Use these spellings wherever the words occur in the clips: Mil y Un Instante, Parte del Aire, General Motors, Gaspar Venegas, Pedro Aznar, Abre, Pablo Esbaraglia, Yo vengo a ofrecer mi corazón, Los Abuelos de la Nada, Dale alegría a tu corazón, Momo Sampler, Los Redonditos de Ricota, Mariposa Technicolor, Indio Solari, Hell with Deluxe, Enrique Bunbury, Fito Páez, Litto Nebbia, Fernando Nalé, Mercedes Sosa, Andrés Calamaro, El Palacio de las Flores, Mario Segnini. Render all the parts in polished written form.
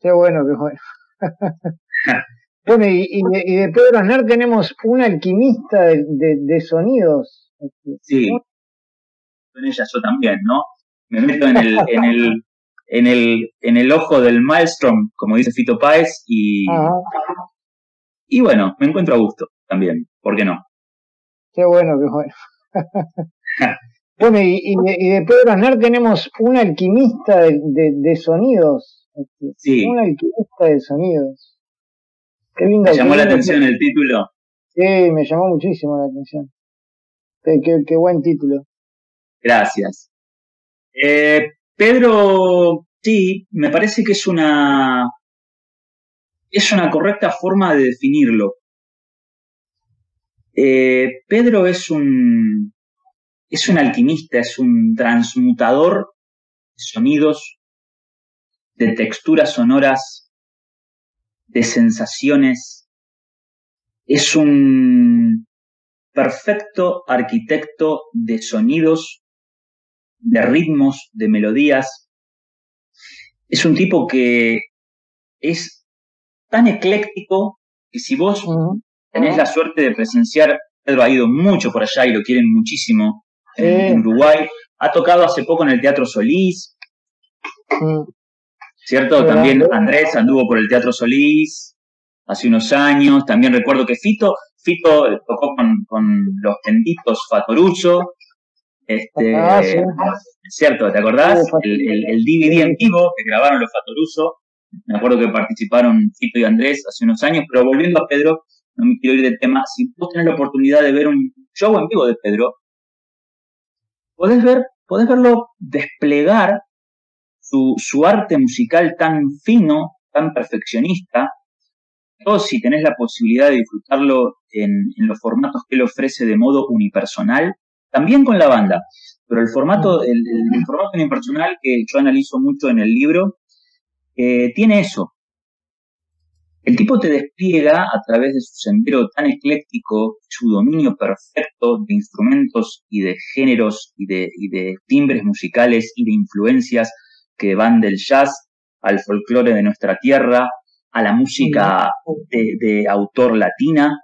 Qué bueno, qué bueno. Bueno, y de Pedro Aznar tenemos un alquimista de sonidos. Sí, con ella yo también, ¿no? Me meto en el ojo del maelstrom, como dice Fito Páez, y bueno, me encuentro a gusto también, ¿por qué no? Qué bueno, qué bueno. Bueno, y de Pedro Aznar tenemos un alquimista de sonidos. Sí. Un alquimista de sonidos. Qué lindo. ¿Te llamó la atención el título? Sí, me llamó muchísimo la atención. Qué buen título. Gracias. Pedro, sí, me parece que es una correcta forma de definirlo. Pedro es un alquimista, es un transmutador de sonidos, de texturas sonoras, de sensaciones. Es un perfecto arquitecto de sonidos, de ritmos, de melodías. Es un tipo que es tan ecléctico que si vos tenés la suerte de presenciar, Pedro ha ido mucho por allá y lo quieren muchísimo en Uruguay. Ha tocado hace poco en el Teatro Solís. ¿Cierto? También Andrés anduvo por el Teatro Solís hace unos años. También recuerdo que Fito tocó con los tenditos Fatoruso. Sí. ¿Cierto? ¿Te acordás? El DVD en vivo que grabaron los Fatoruso. Me acuerdo que participaron Fito y Andrés hace unos años. Pero volviendo a Pedro, no me quiero ir del tema. Si vos tenés la oportunidad de ver un show en vivo de Pedro, podés verlo desplegar su arte musical tan fino, tan perfeccionista, o si tenés la posibilidad de disfrutarlo en los formatos que él ofrece de modo unipersonal, también con la banda, pero el formato unipersonal que yo analizo mucho en el libro, tiene eso. El tipo te despliega a través de su sendero tan ecléctico, su dominio perfecto de instrumentos y de géneros y de timbres musicales y de influencias que van del jazz al folclore de nuestra tierra, a la música de autor latina,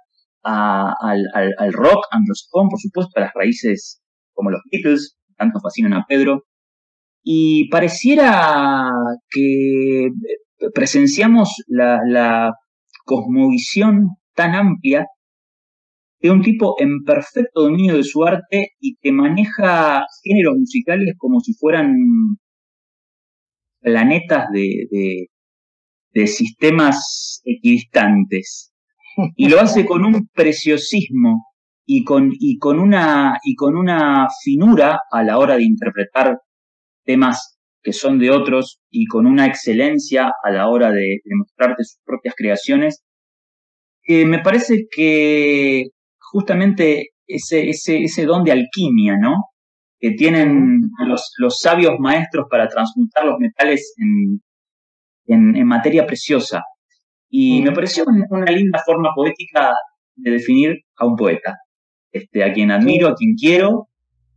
al rock anglosajón, por supuesto, a las raíces como los Beatles, tanto fascinan a Pedro. Y pareciera que presenciamos la cosmovisión tan amplia de un tipo en perfecto dominio de su arte y que maneja géneros musicales como si fueran planetas de sistemas equidistantes, y lo hace con un preciosismo y con una finura a la hora de interpretar temas que son de otros, y con una excelencia a la hora de mostrarte sus propias creaciones, que me parece que justamente ese don de alquimia, ¿no?, que tienen los sabios maestros para transmutar los metales en materia preciosa. Y me pareció una linda forma poética de definir a un poeta, a quien admiro, a quien quiero,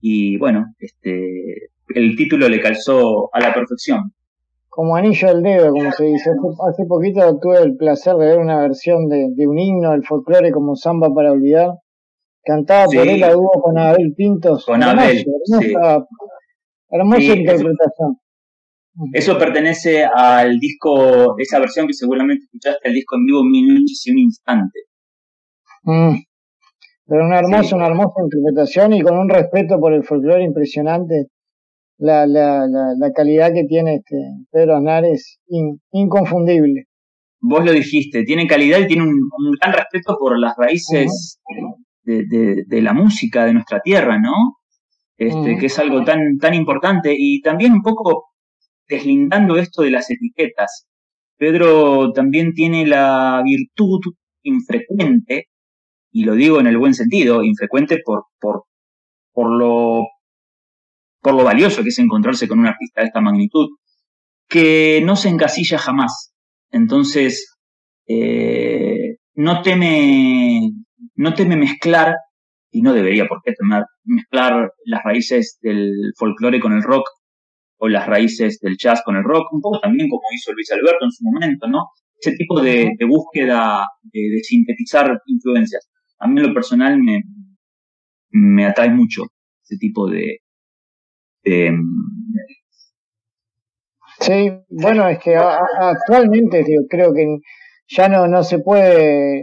y bueno, el título le calzó a la perfección. Como anillo al dedo, como se dice. Hace poquito tuve el placer de ver una versión de un himno del folclore como Zamba para olvidar, cantaba por él a dúo con Abel Pintos. Con Abel, hermosa interpretación. Eso pertenece al disco, esa versión que seguramente escuchaste, el disco en vivo Mil y Un Instante. Pero una hermosa interpretación y con un respeto por el folclore impresionante. La calidad que tiene Pedro Aznar es inconfundible. Vos lo dijiste, tiene calidad y tiene un gran respeto por las raíces... De la música de nuestra tierra, ¿no? Que es algo tan importante, y también un poco deslindando esto de las etiquetas. Pedro también tiene la virtud infrecuente, y lo digo en el buen sentido, infrecuente por lo valioso que es encontrarse con un artista de esta magnitud, que no se encasilla jamás. Entonces, no teme mezclar, y no debería por qué temer, mezclar las raíces del folclore con el rock, o las raíces del jazz con el rock, un poco también como hizo Luis Alberto en su momento, ¿no? Ese tipo de búsqueda de sintetizar influencias. A mí en lo personal me atrae mucho ese tipo de... Sí, bueno, es que actualmente, tío, creo que ya no se puede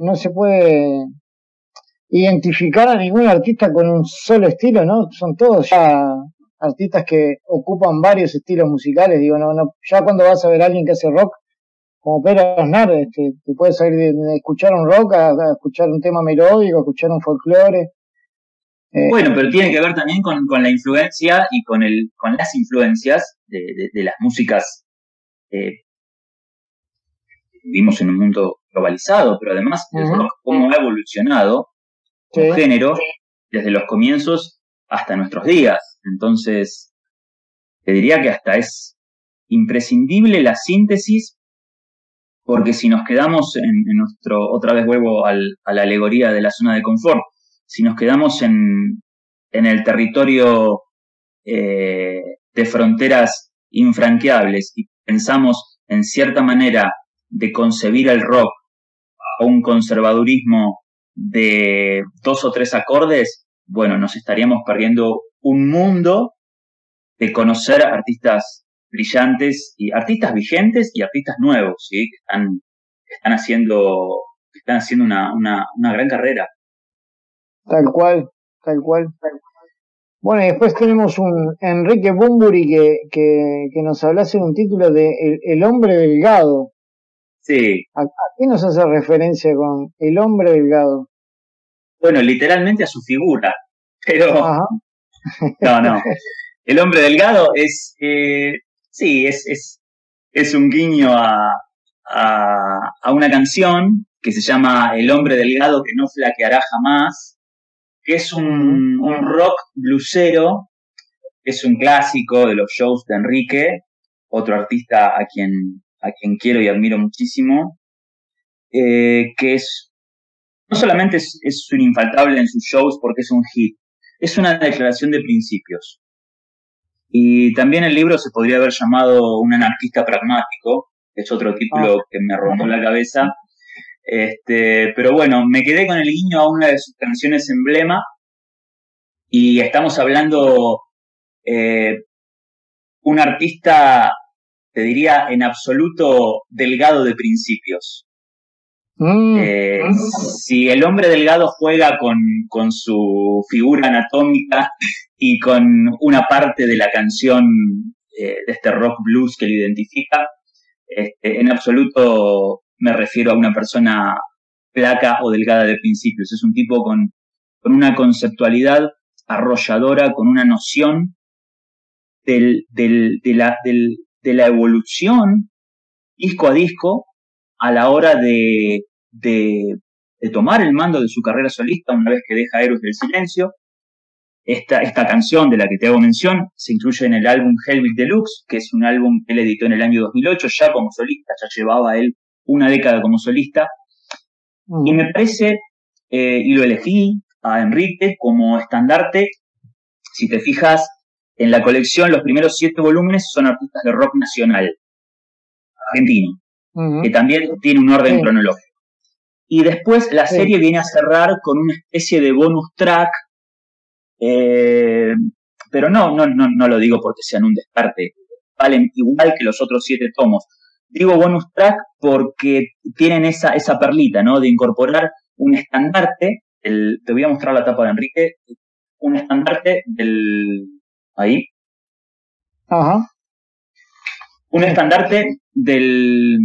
identificar a ningún artista con un solo estilo, ¿no? Son todos ya artistas que ocupan varios estilos musicales, digo, no, ya cuando vas a ver a alguien que hace rock, como Pedro Aznar, te puedes salir de escuchar un rock a escuchar un tema melódico, a escuchar un folclore. Bueno, pero tiene que ver también con la influencia y con las influencias de las músicas. Vivimos en un mundo globalizado, pero además el rock, cómo ha evolucionado un género desde los comienzos hasta nuestros días. Entonces, te diría que hasta es imprescindible la síntesis, porque si nos quedamos en nuestro, otra vez vuelvo a la alegoría de la zona de confort, si nos quedamos en el territorio de fronteras infranqueables y pensamos en cierta manera de concebir el rock a un conservadurismo de 2 o 3 acordes, bueno, nos estaríamos perdiendo un mundo de conocer artistas brillantes, y artistas vigentes y artistas nuevos, ¿sí? que están haciendo una gran carrera. Tal cual. Bueno, y después tenemos un Enrique Bunbury que nos hablase en un título de El hombre delgado. Sí. ¿A qué nos hace referencia con El hombre delgado? Bueno, literalmente a su figura, pero... Ajá. No. El hombre delgado es... sí, es un guiño a una canción que se llama El hombre delgado que no flaqueará jamás, que es un rock blusero, es un clásico de los shows de Enrique, otro artista a quien quiero y admiro muchísimo, que es no solamente es un infaltable en sus shows porque es un hit, es una declaración de principios. Y también el libro se podría haber llamado Un anarquista pragmático, que es otro título que me rondó la cabeza. Pero bueno, me quedé con el guiño a una de sus canciones emblema, y estamos hablando un artista, te diría, en absoluto delgado de principios. Si el hombre delgado juega con su figura anatómica y con una parte de la canción de este rock blues que lo identifica, en absoluto... me refiero a una persona flaca o delgada de principios. Es un tipo con una conceptualidad arrolladora, con una noción de la evolución disco a disco a la hora de tomar el mando de su carrera solista una vez que deja Héroes del Silencio. Esta canción de la que te hago mención se incluye en el álbum Hell with Deluxe, que es un álbum que él editó en el año 2008, ya como solista, ya llevaba él una década como solista, y me parece, y lo elegí a Enrique como estandarte. Si te fijas, en la colección los primeros 7 volúmenes son artistas de rock nacional argentino, que también tiene un orden cronológico. Y después la serie viene a cerrar con una especie de bonus track, pero no lo digo porque sean un descarte, valen igual que los otros 7 tomos. Digo bonus track porque tienen esa perlita, ¿no? De incorporar un estandarte. Te voy a mostrar la tapa de Enrique. Un estandarte del... Ahí. Ajá. Un estandarte del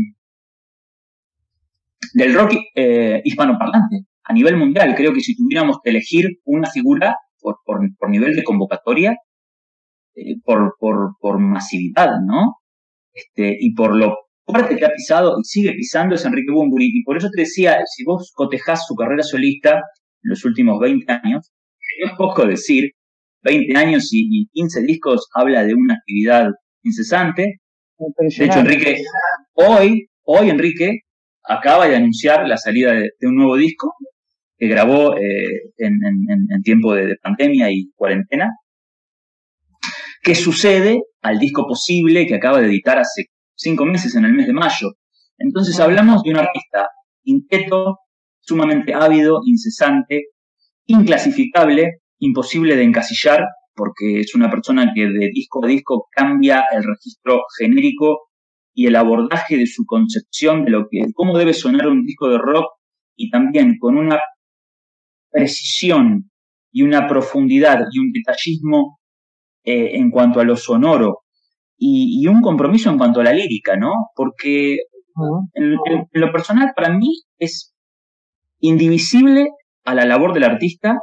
rock hispanoparlante a nivel mundial. Creo que si tuviéramos que elegir una figura por nivel de convocatoria, por masividad, ¿no? Y por lo fuerte que ha pisado y sigue pisando es Enrique Bunbury, y por eso te decía, si vos cotejás su carrera solista en los últimos 20 años, es poco decir, 20 años y 15 discos, habla de una actividad incesante. De hecho, Enrique, hoy Enrique acaba de anunciar la salida de un nuevo disco que grabó en tiempo de pandemia y cuarentena, ¿Qué sucede al disco Posible que acaba de editar hace 5 meses, en el mes de mayo? Entonces hablamos de un artista inquieto, sumamente ávido, incesante, inclasificable, imposible de encasillar, porque es una persona que de disco a disco cambia el registro genérico y el abordaje de su concepción de lo que, cómo debe sonar un disco de rock, y también con una precisión y una profundidad y un detallismo en cuanto a lo sonoro y un compromiso en cuanto a la lírica, ¿no? Porque en lo personal para mí es indivisible a la labor del artista,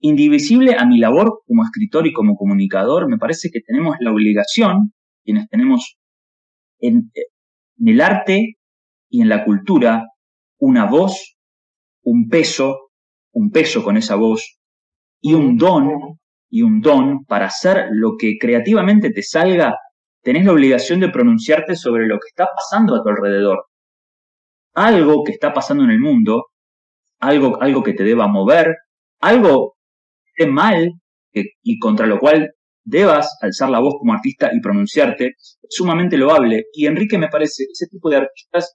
indivisible a mi labor como escritor y como comunicador. Me parece que tenemos la obligación, quienes tenemos en el arte y en la cultura una voz, un peso con esa voz y un don para hacer lo que creativamente te salga. Tenés la obligación de pronunciarte sobre lo que está pasando a tu alrededor, algo que está pasando en el mundo, algo que te deba mover, algo que esté mal y contra lo cual debas alzar la voz como artista y pronunciarte. Sumamente loable. Y Enrique, me parece, ese tipo de artistas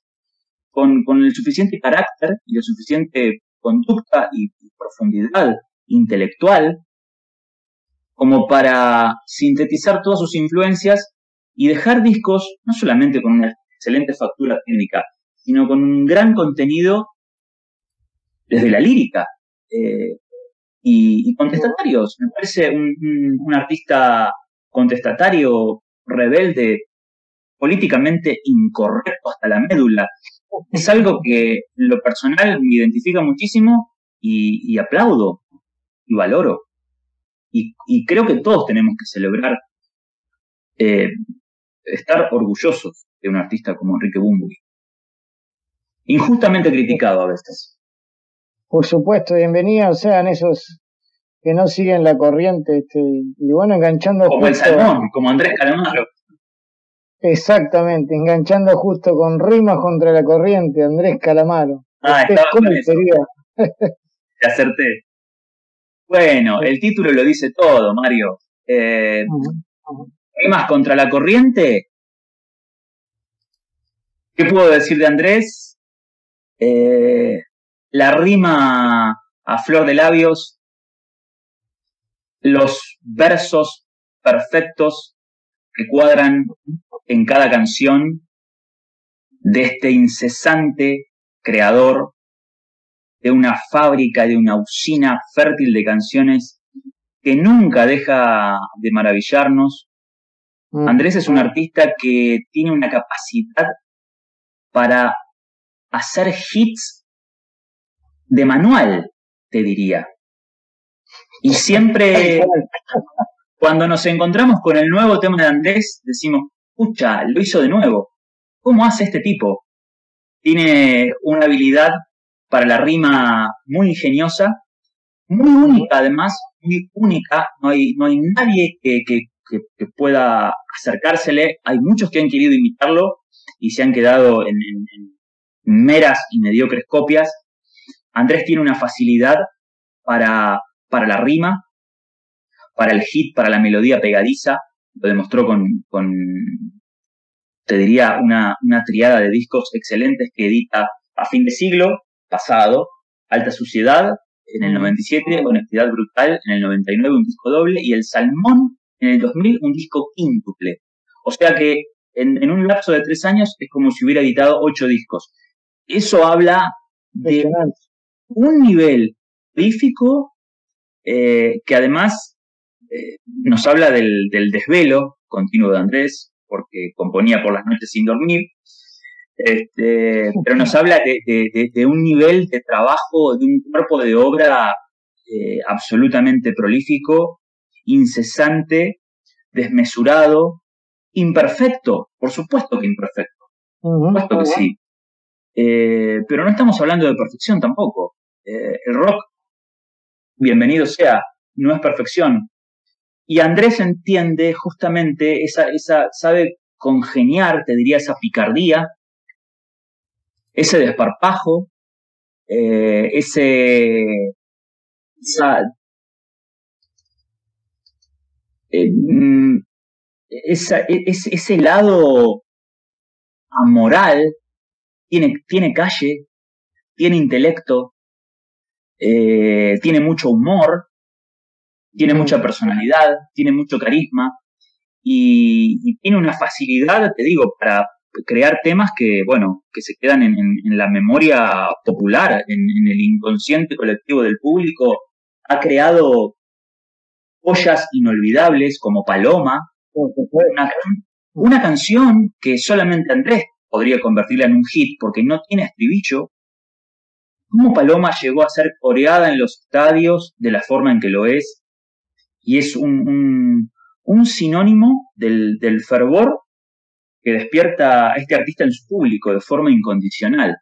con el suficiente carácter y la suficiente conducta y profundidad intelectual como para sintetizar todas sus influencias y dejar discos no solamente con una excelente factura técnica, sino con un gran contenido desde la lírica. Y contestatarios. Me parece un artista contestatario, rebelde, políticamente incorrecto hasta la médula. Es algo que en lo personal me identifica muchísimo y aplaudo y valoro. Y creo que todos tenemos que celebrar estar orgullosos de un artista como Enrique Bunbury. Injustamente criticado a veces. Por supuesto, bienvenidos sean esos que no siguen la corriente, y bueno, enganchando como justo, el salmón, como Andrés Calamaro. Exactamente, enganchando justo con rimas contra la corriente, Andrés Calamaro. Ah, estaba con eso. Te acerté. Bueno, el título lo dice todo, Mario. Rimas contra la corriente. ¿Qué puedo decir de Andrés? La rima a flor de labios, los versos perfectos que cuadran en cada canción de este incesante creador de una fábrica, de una usina fértil de canciones que nunca deja de maravillarnos. Andrés es un artista que tiene una capacidad para hacer hits de manual, te diría. Y siempre, cuando nos encontramos con el nuevo tema de Andrés, decimos, pucha, lo hizo de nuevo. ¿Cómo hace este tipo? Tiene una habilidad para la rima muy ingeniosa, muy única además, muy única. No hay nadie que pueda acercársele. Hay muchos que han querido imitarlo y se han quedado en meras y mediocres copias. Andrés tiene una facilidad para la rima, para el hit, para la melodía pegadiza. Lo demostró con te diría, una triada de discos excelentes que edita a fin de siglo pasado. Alta Suciedad en el 97, Honestidad Brutal en el 99, un disco doble, y El Salmón en el 2000, un disco quíntuple. O sea que en un lapso de 3 años es como si hubiera editado 8 discos. Eso habla de un nivel prolífico que además nos habla del desvelo continuo de Andrés, porque componía por las noches sin dormir, pero nos habla de un nivel de trabajo, de un cuerpo de obra absolutamente prolífico, incesante, desmesurado, imperfecto, por supuesto que imperfecto, por supuesto que sí. Pero no estamos hablando de perfección tampoco. El rock, bienvenido sea, no es perfección. Y Andrés entiende justamente sabe congeniar, te diría, esa picardía, ese desparpajo, ese lado amoral tiene calle, tiene intelecto, tiene mucho humor, tiene mucha personalidad, tiene mucho carisma y tiene una facilidad, te digo, para crear temas que, bueno, que se quedan en la memoria popular, en el inconsciente colectivo del público. Ha creado joyas inolvidables como Paloma, una canción que solamente Andrés podría convertirla en un hit porque no tiene estribillo. Como Paloma llegó a ser coreada en los estadios de la forma en que lo es, y es un sinónimo del fervor que despierta a este artista en su público de forma incondicional.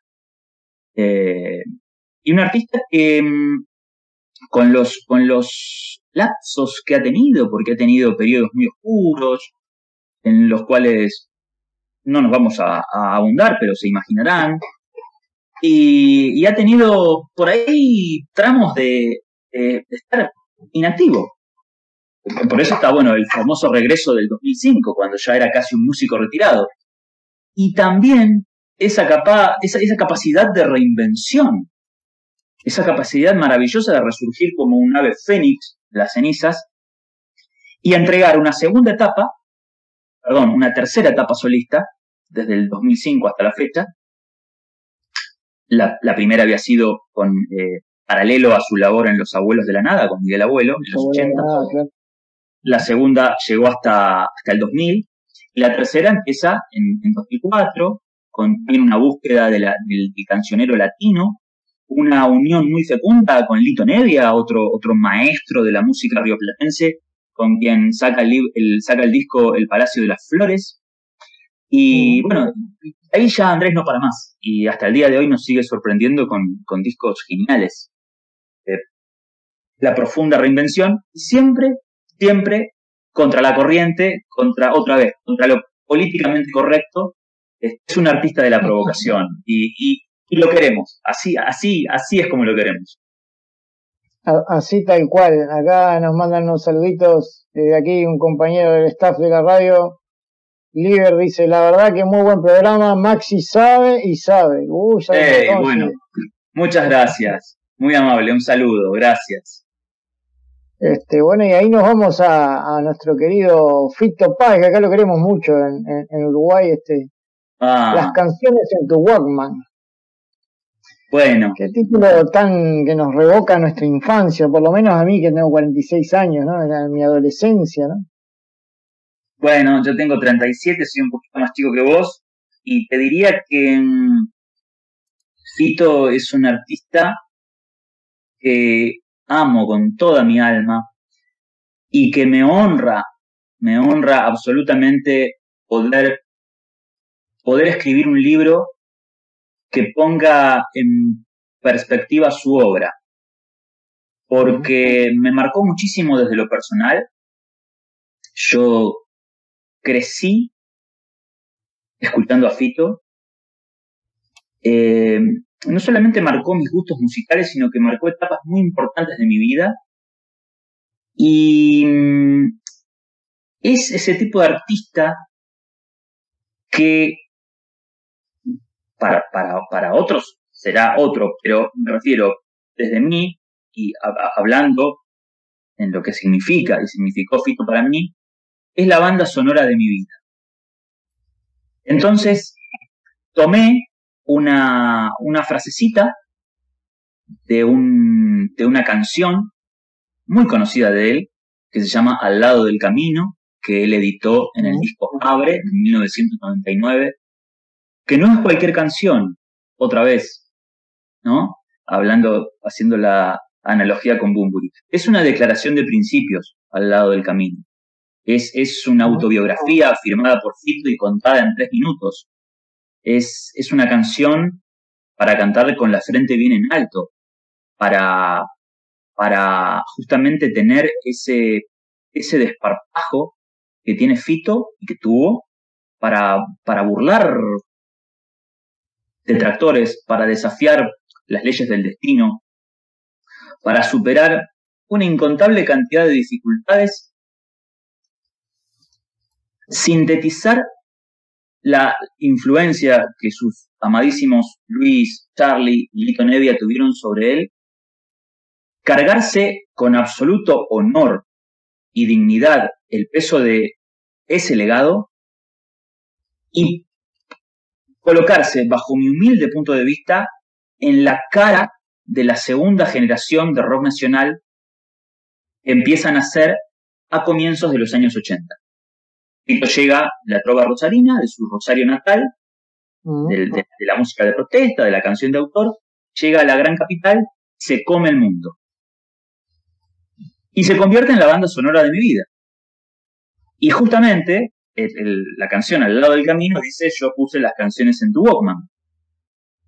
Y un artista que con los lapsos que ha tenido, porque ha tenido periodos muy oscuros, en los cuales no nos vamos a abundar, pero se imaginarán, y ha tenido por ahí tramos de estar inactivo. Por eso está, bueno, el famoso regreso del 2005, cuando ya era casi un músico retirado. Y también esa capacidad de reinvención, esa capacidad maravillosa de resurgir como un ave fénix de las cenizas y entregar una tercera etapa solista, desde el 2005 hasta la fecha. La primera había sido paralelo a su labor en Los Abuelos de la Nada, con Miguel Abuelo, en los 80. La segunda llegó hasta el 2000, y la tercera empieza en 2004, tiene una búsqueda del cancionero latino, una unión muy fecunda con Litto Nebbia, otro maestro de la música rioplatense, con quien saca el disco El Palacio de las Flores. Y bueno, ahí ya Andrés no para más, y hasta el día de hoy nos sigue sorprendiendo con discos geniales. La profunda reinvención, siempre contra la corriente, contra lo políticamente correcto. Es un artista de la provocación y lo queremos, así es como lo queremos. Así tal cual. Acá nos mandan unos saluditos desde aquí, un compañero del staff de la radio. Liber dice, la verdad que muy buen programa, Maxi sabe y sabe. Bueno, muchas gracias, muy amable, un saludo, gracias. Bueno, y ahí nos vamos a nuestro querido Fito Páez, que acá lo queremos mucho en Uruguay. Las canciones en tu Walkman. Bueno. Qué título tan que nos revoca nuestra infancia, por lo menos a mí que tengo 46 años, ¿no? Era mi adolescencia, ¿no? Bueno, yo tengo 37, soy un poquito más chico que vos, y te diría que Fito es un artista que amo con toda mi alma y que me honra absolutamente poder escribir un libro que ponga en perspectiva su obra, porque me marcó muchísimo desde lo personal. Yo crecí escuchando a Fito. No solamente marcó mis gustos musicales, sino que marcó etapas muy importantes de mi vida. Y es ese tipo de artista que para otros será otro, pero me refiero desde mí y hablando en lo que significa y significó Fito para mí, es la banda sonora de mi vida. Entonces tomé una frasecita de una canción muy conocida de él, que se llama Al lado del camino, que él editó en el disco Abre, en 1999, que no es cualquier canción, otra vez, ¿no? Haciendo la analogía con Bunbury. Es una declaración de principios, Al lado del camino. Es una autobiografía firmada por Fito y contada en 3 minutos. Es una canción para cantar con la frente bien en alto, para justamente tener ese desparpajo que tiene Fito y que tuvo para burlar detractores, para desafiar las leyes del destino, para superar una incontable cantidad de dificultades sintetizar la influencia que sus amadísimos Luis, Charlie y Litto Nebbia tuvieron sobre él, cargarse con absoluto honor y dignidad el peso de ese legado y colocarse, bajo mi humilde punto de vista, en la cara de la segunda generación de rock nacional que empiezan a nacer a comienzos de los años 80. Tito llega la trova rosarina, de su Rosario natal, de la música de protesta, de la canción de autor, llega a la gran capital, se come el mundo. Y se convierte en la banda sonora de mi vida. Y justamente, la canción Al lado del camino dice: yo puse las canciones en tu Walkman.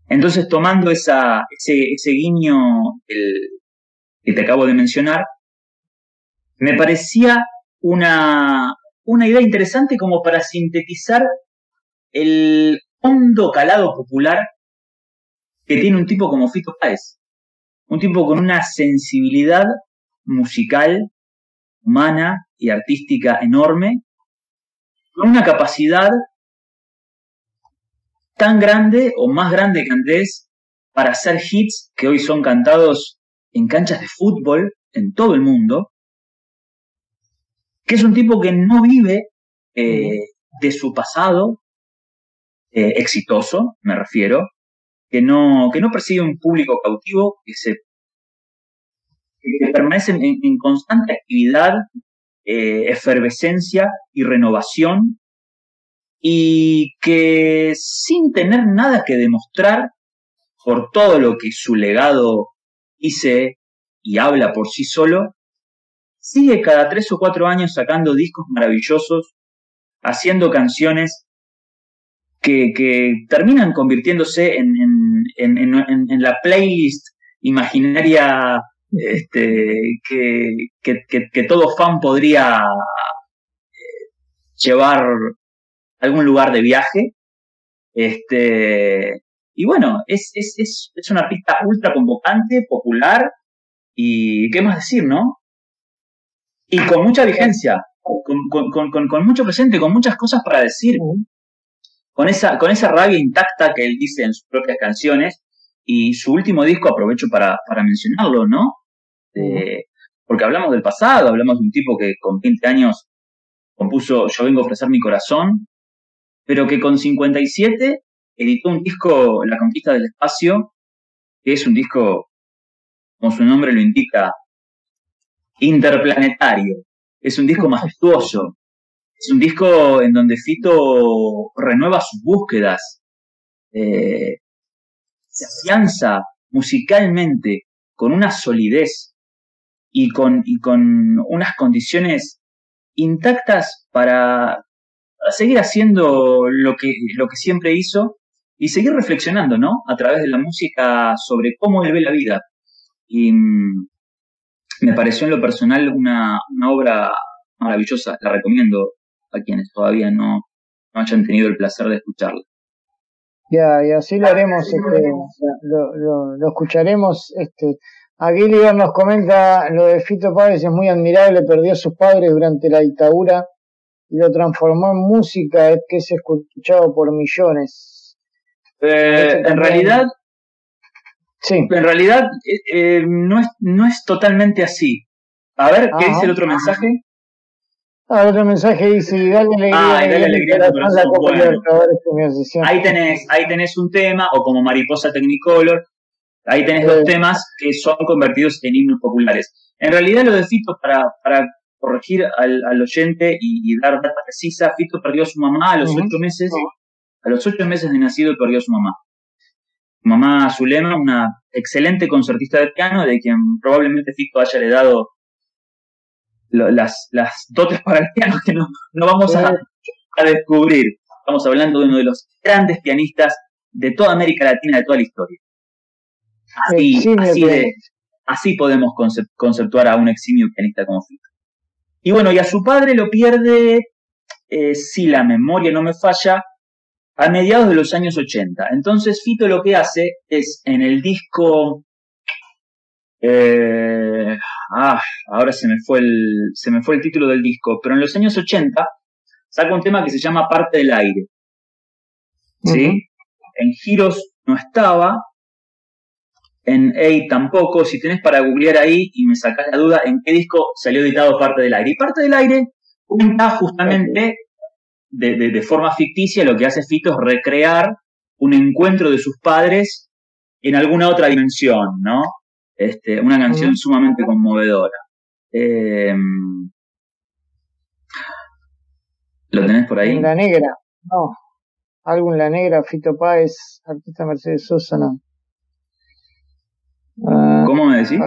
Entonces, tomando ese guiño que te acabo de mencionar, me parecía una idea interesante como para sintetizar el hondo calado popular que tiene un tipo como Fito Páez. Un tipo con una sensibilidad musical, humana y artística enorme, con una capacidad tan grande o más grande que Andrés para hacer hits que hoy son cantados en canchas de fútbol en todo el mundo, que es un tipo que no vive de su pasado exitoso, me refiero, que no persigue un público cautivo, que permanece en constante actividad, efervescencia y renovación, y que sin tener nada que demostrar por todo lo que su legado dice y habla por sí solo, sigue cada 3 o 4 años sacando discos maravillosos, haciendo canciones que terminan convirtiéndose en la playlist imaginaria que todo fan podría llevar algún lugar de viaje. Y bueno, es una artista ultra convocante, popular, y qué más decir, ¿no? Y con mucha vigencia, con mucho presente, con muchas cosas para decir, con esa rabia intacta que él dice en sus propias canciones, y su último disco, aprovecho para mencionarlo, ¿no? Porque hablamos del pasado, hablamos de un tipo que con 20 años compuso Yo vengo a ofrecer mi corazón, pero que con 57 editó un disco, La conquista del espacio, que es un disco, como su nombre lo indica, interplanetario. Es un disco majestuoso. Es un disco en donde Fito renueva sus búsquedas, se afianza musicalmente con una solidez y con unas condiciones intactas para seguir haciendo lo que siempre hizo y seguir reflexionando, ¿no? A través de la música sobre cómo él ve la vida. Y me pareció en lo personal una obra maravillosa. La recomiendo a quienes todavía no hayan tenido el placer de escucharla. Ya, y así lo haremos, lo escucharemos. Aquí Liber nos comenta lo de Fito Páez: es muy admirable, perdió a sus padres durante la dictadura y lo transformó en música que es escuchado por millones. En realidad... Sí. En realidad no es totalmente así. A ver, ¿qué dice el otro mensaje? El otro mensaje dice: dale alegría a tu corazón. Bueno, ahí tenés un tema, o como Mariposa Technicolor, ahí tenés dos temas que son convertidos en himnos populares. En realidad, lo de Fito, para corregir al oyente y dar data precisa, Fito perdió a su mamá a los 8 meses. A los 8 meses de nacido perdió a su mamá. Mamá Zulema, una excelente concertista de piano, de quien probablemente Fito haya heredado las dotes para el piano que no vamos a descubrir. Estamos hablando de uno de los grandes pianistas de toda América Latina, de toda la historia. Así podemos conceptuar a un eximio pianista como Fito. Y bueno, y a su padre lo pierde, si la memoria no me falla, a mediados de los años 80. Entonces Fito lo que hace es, en el disco... ahora se me fue el título del disco, pero en los años 80 saca un tema que se llama Parte del Aire. ¿Sí? En Giros no estaba, en EI tampoco. Si tenés para googlear ahí y me sacás la duda, ¿en qué disco salió editado Parte del Aire? Y Parte del Aire cuenta justamente de forma ficticia, lo que hace Fito es recrear un encuentro de sus padres en alguna otra dimensión, ¿no? Una canción sumamente conmovedora. ¿Lo tenés por ahí? La Negra, no. Álbum La Negra, Fito Páez, artista Mercedes Sosa, no. ¿Cómo me decís?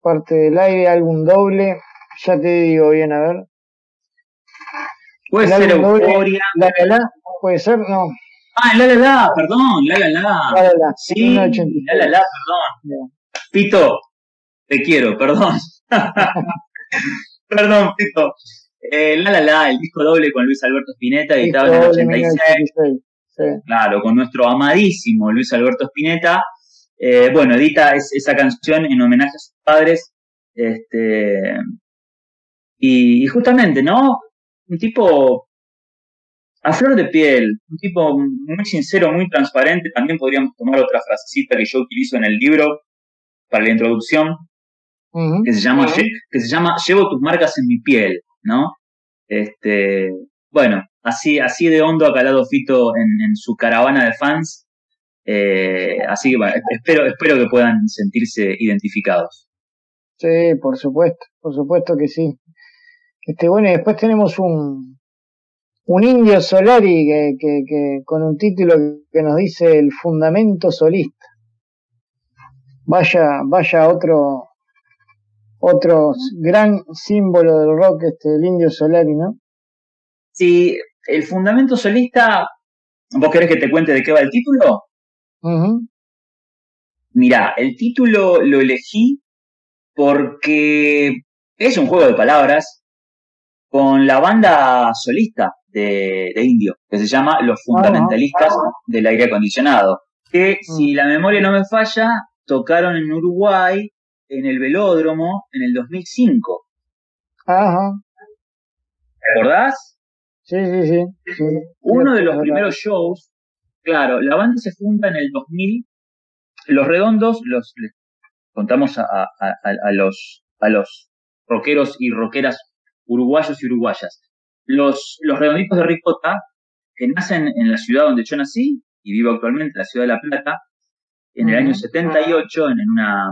Parte del Aire, álbum doble, ya te digo bien, a ver. Puede ser Euforia. La La La, puede ser, no. Ah, en La, perdón, La. Sí, La, perdón. Fito, te quiero, perdón. Perdón, Fito. El disco doble con Luis Alberto Spinetta, editado en el 86. Sí. Claro, con nuestro amadísimo Luis Alberto Spinetta. Bueno, edita esa canción en homenaje a sus padres. Y justamente, ¿no? Un tipo a flor de piel, un tipo muy sincero, muy transparente. También podríamos tomar otra frasecita que yo utilizo en el libro para la introducción, que se llama Llevo tus marcas en mi piel, ¿no? Bueno, así de hondo ha calado Fito en su caravana de fans. Así que bueno, espero que puedan sentirse identificados. Sí, por supuesto que sí. Bueno, y después tenemos un Indio Solari que con un título que nos dice El Fundamento Solista. Vaya otro gran símbolo del rock, el Indio Solari, ¿no? Sí, El Fundamento Solista. ¿Vos querés que te cuente de qué va el título? Mirá, el título lo elegí porque es un juego de palabras con la banda solista de Indio, que se llama Los Fundamentalistas del Aire Acondicionado, que, si la memoria no me falla, tocaron en Uruguay, en el Velódromo, en el 2005. Ajá. ¿Te acordás? Sí. Uno de los primeros shows. Claro, la banda se funda en el 2000. Los Redondos, les contamos a los rockeros y rockeras uruguayos y uruguayas. Los Redonditos de Ricota, que nacen en la ciudad donde yo nací y vivo actualmente, la ciudad de La Plata, en el año 78, en una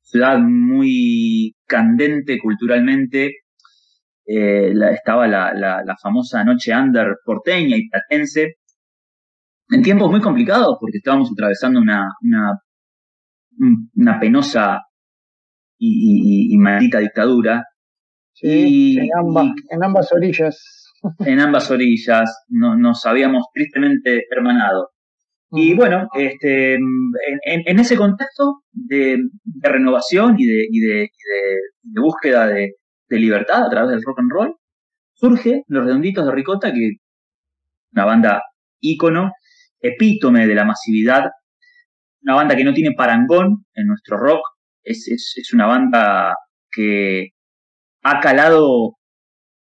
ciudad muy candente culturalmente. Estaba la famosa noche under porteña y platense, en tiempos muy complicados, porque estábamos atravesando una penosa y maldita dictadura. Sí, en ambas orillas. En ambas orillas nos habíamos tristemente hermanado. Y bueno, en ese contexto de renovación y de búsqueda de libertad a través del rock and roll, surge Los Redonditos de Ricota, que es una banda ícono, epítome de la masividad, una banda que no tiene parangón en nuestro rock. Es una banda que ha calado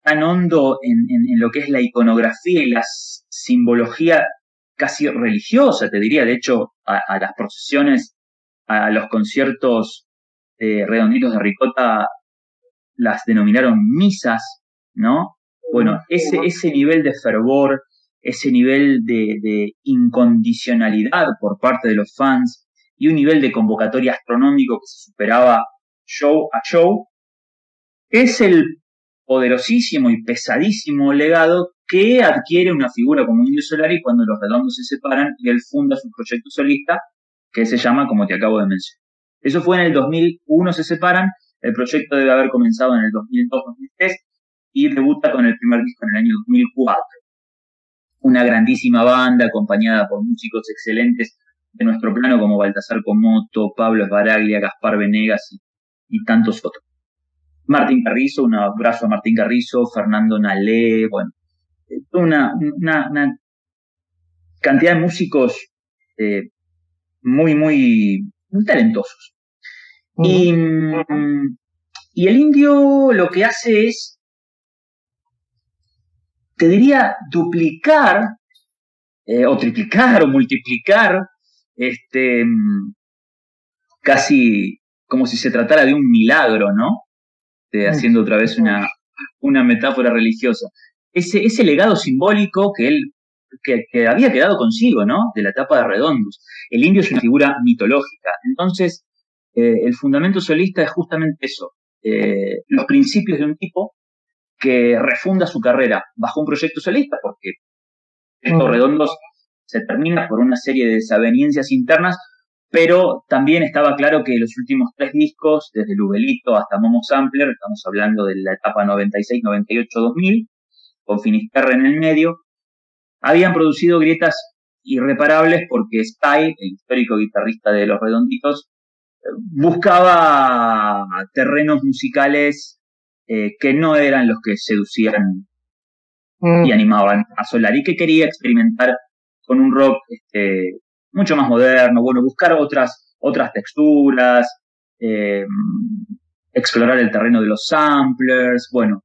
tan hondo en lo que es la iconografía y la simbología casi religiosa, te diría. De hecho, a las procesiones, a los conciertos de Redonditos de Ricota las denominaron misas, ¿no? Bueno, ese nivel de fervor, ese nivel de incondicionalidad por parte de los fans y un nivel de convocatoria astronómico que se superaba show a show, es el poderosísimo y pesadísimo legado que adquiere una figura como Indio Solari cuando Los Redondos se separan y él funda su proyecto solista, que se llama, como te acabo de mencionar. Eso fue en el 2001, se separan, el proyecto debe haber comenzado en el 2002-2003 y debuta con el primer disco en el año 2004. Una grandísima banda acompañada por músicos excelentes de nuestro plano como Baltasar Comoto, Pablo Esbaraglia, Gaspar Venegas y tantos otros. Martín Carrizo, un abrazo a Martín Carrizo, Fernando Nalé, bueno, una cantidad de músicos muy talentosos. Y el Indio lo que hace es te diría duplicar o triplicar o multiplicar, casi como si se tratara de un milagro, ¿no? Haciendo otra vez una metáfora religiosa. Ese legado simbólico que él que había quedado consigo, ¿no? De la etapa de Redondos. El indio es una figura mitológica. Entonces, el fundamento solista es justamente eso. Los principios de un tipo que refunda su carrera bajo un proyecto solista, porque estos Redondos se termina por una serie de desavenencias internas, pero también estaba claro que los últimos tres discos, desde Luvelito hasta Momo Sampler, estamos hablando de la etapa 96, 98, 2000, con Finisterre en el medio, habían producido grietas irreparables porque Sky, el histórico guitarrista de Los Redonditos, buscaba terrenos musicales que no eran los que seducían y animaban a Solari, que quería experimentar con un rock mucho más moderno, bueno, buscar otras texturas, explorar el terreno de los samplers, bueno,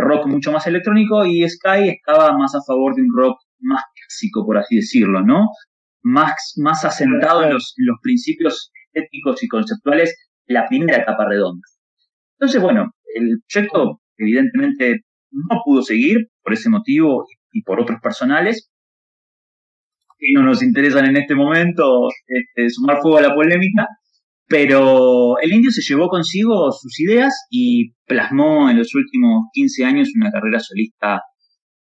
rock mucho más electrónico, y Sky estaba más a favor de un rock más clásico, por así decirlo, ¿no? Más asentado en los principios estéticos y conceptuales de la primera etapa Redonda. Entonces, bueno, el proyecto evidentemente no pudo seguir por ese motivo y por otros personales que no nos interesan en este momento sumar fuego a la polémica, pero el indio se llevó consigo sus ideas y plasmó en los últimos 15 años una carrera solista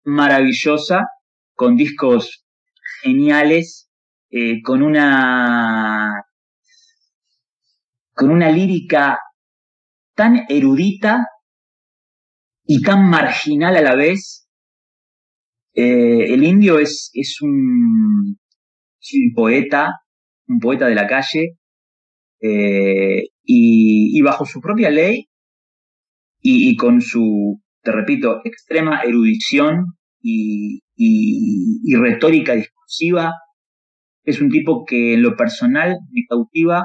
maravillosa, con discos geniales, con una lírica tan erudita y tan marginal a la vez. El indio es un poeta, un poeta de la calle, y bajo su propia ley y con su, te repito, extrema erudición y retórica discursiva, es un tipo que en lo personal me cautiva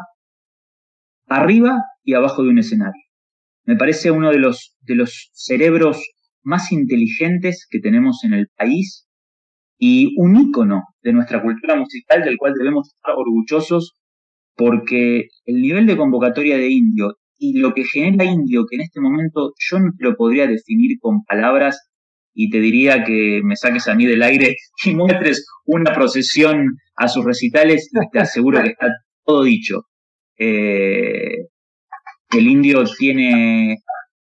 arriba y abajo de un escenario. Me parece uno de los cerebros más inteligentes que tenemos en el país y un ícono de nuestra cultura musical del cual debemos estar orgullosos, porque el nivel de convocatoria de Indio y lo que genera Indio, que en este momento yo no te lo podría definir con palabras y te diría que me saques a mí del aire y muestres una procesión a sus recitales y te aseguro que está todo dicho. El indio tiene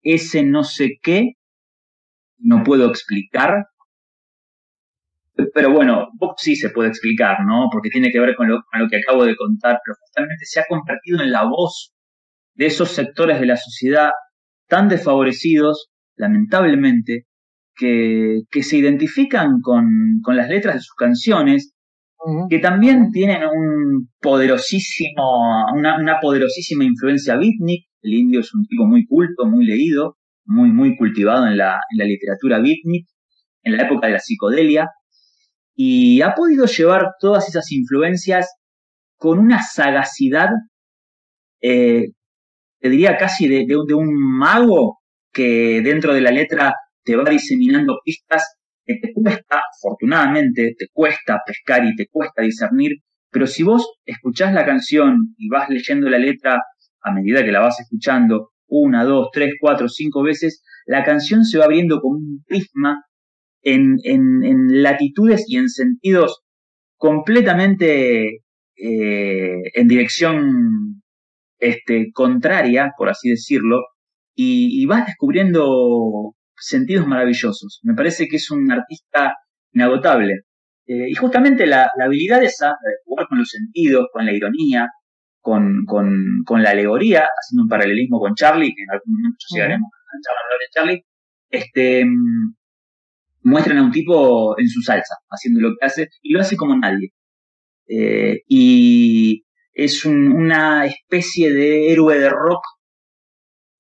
ese no sé qué, no puedo explicar, pero bueno, sí se puede explicar, ¿no? Porque tiene que ver con lo que acabo de contar, pero justamente se ha convertido en la voz de esos sectores de la sociedad tan desfavorecidos, lamentablemente, que se identifican con las letras de sus canciones, que también tienen una poderosísima influencia beatnik. El indio es un tipo muy culto, muy leído, muy, muy cultivado en la literatura beatnik, en la época de la psicodelia, y ha podido llevar todas esas influencias con una sagacidad, te diría casi de un mago, que dentro de la letra te va diseminando pistas que te cuesta, afortunadamente, te cuesta pescar y te cuesta discernir, pero si vos escuchás la canción y vas leyendo la letra a medida que la vas escuchando, 1, 2, 3, 4, 5 veces, la canción se va abriendo como un prisma en latitudes y en sentidos completamente en dirección contraria, por así decirlo, y vas descubriendo sentidos maravillosos. Me parece que es un artista inagotable. Y justamente la habilidad esa, de jugar con los sentidos, con la ironía, con la alegoría, haciendo un paralelismo con Charlie, que en algún momento llegaremos a hablar de Charlie, muestran a un tipo en su salsa, haciendo lo que hace, y lo hace como nadie. Y es una especie de héroe de rock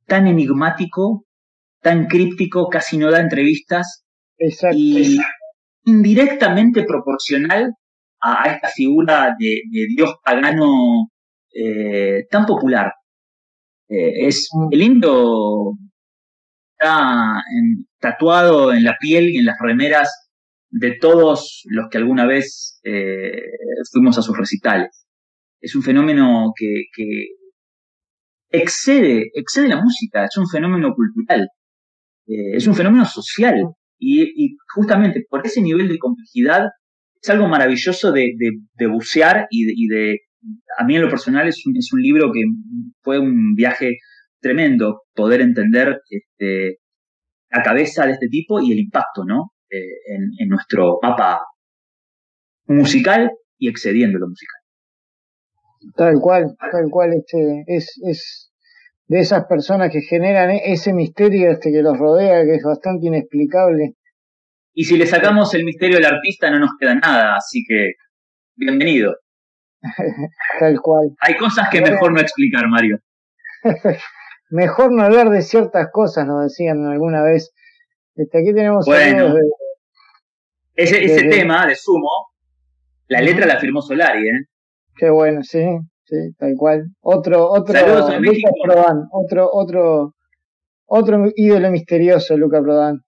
tan enigmático, tan críptico, casi no da entrevistas. Exacto. Y indirectamente proporcional a esta figura de dios pagano tan popular. El indio está tatuado en la piel y en las remeras de todos los que alguna vez fuimos a sus recitales. Es un fenómeno que excede la música, es un fenómeno cultural, es un fenómeno social, y justamente por ese nivel de complejidad es algo maravilloso de bucear y de a mí en lo personal es un libro que fue un viaje tremendo, poder entender la cabeza de este tipo y el impacto, ¿no? En nuestro mapa musical y excediendo lo musical. Tal cual, es de esas personas que generan ese misterio que los rodea, que es bastante inexplicable. Y si le sacamos el misterio al artista no nos queda nada, así que bienvenido. Tal cual. Hay cosas que mejor no explicar, Mario. Mejor no hablar de ciertas cosas, nos decían alguna vez. Aquí tenemos... Bueno, ese tema de Sumo, la letra la firmó Solari, ¿eh? Qué bueno, sí, tal cual. Otro Lucas Prodán, otro ídolo misterioso, Lucas Prodán.